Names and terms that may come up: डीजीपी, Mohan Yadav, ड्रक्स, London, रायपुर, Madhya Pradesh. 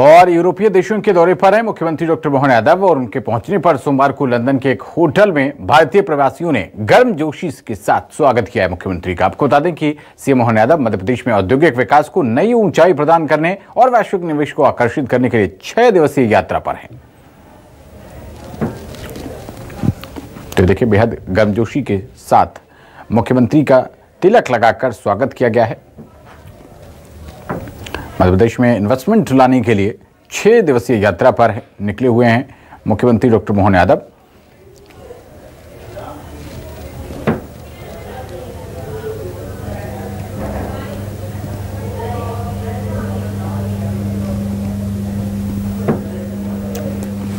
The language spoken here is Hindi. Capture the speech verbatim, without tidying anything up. और यूरोपीय देशों के दौरे पर है मुख्यमंत्री डॉक्टर मोहन यादव और उनके पहुंचने पर सोमवार को लंदन के एक होटल में भारतीय प्रवासियों ने गर्मजोशी के साथ स्वागत किया है मुख्यमंत्री का। आपको बता दें कि सीएम मोहन यादव मध्य प्रदेश में औद्योगिक विकास को नई ऊंचाई प्रदान करने और वैश्विक निवेश को आकर्षित करने के लिए छह दिवसीय यात्रा पर है। तो देखिए, बेहद गर्मजोशी के साथ मुख्यमंत्री का तिलक लगाकर स्वागत किया गया है। मध्य प्रदेश में इन्वेस्टमेंट लाने के लिए छह दिवसीय यात्रा पर निकले हुए हैं मुख्यमंत्री डॉक्टर मोहन यादव।